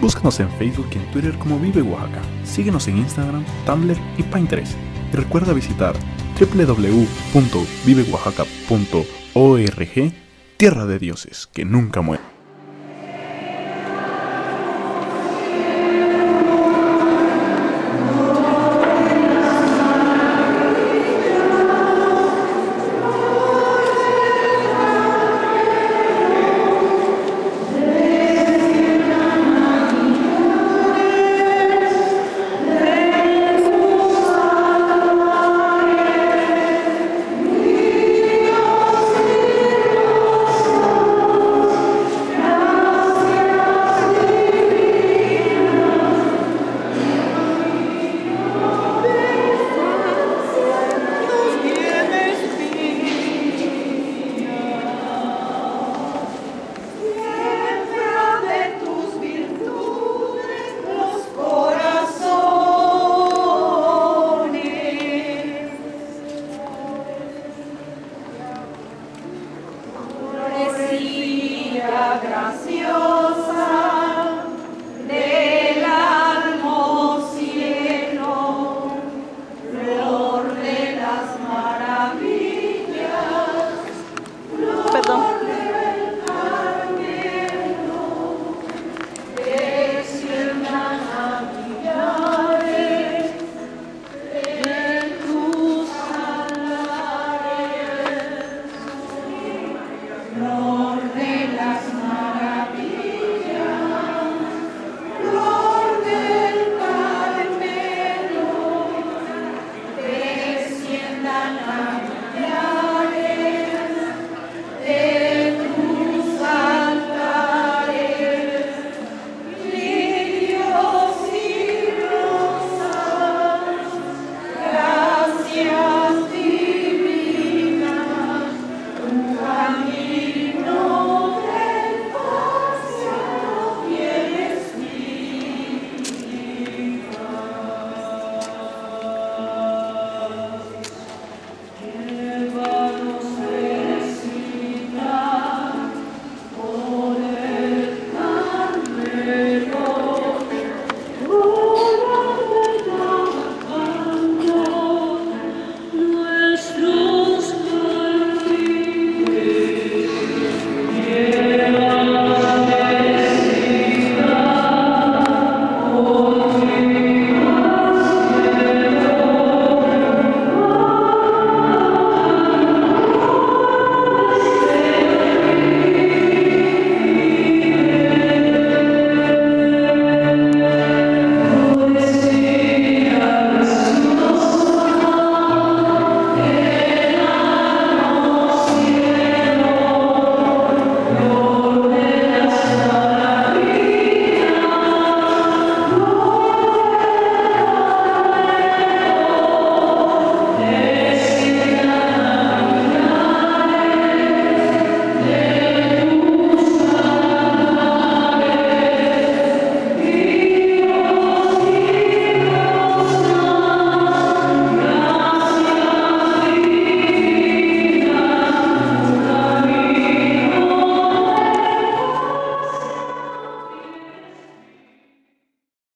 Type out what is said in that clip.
Búscanos en Facebook y en Twitter como Vive Oaxaca. Síguenos en Instagram, Tumblr y Pinterest. Y recuerda visitar www.viveOaxaca.org, tierra de dioses que nunca mueren. Gracias.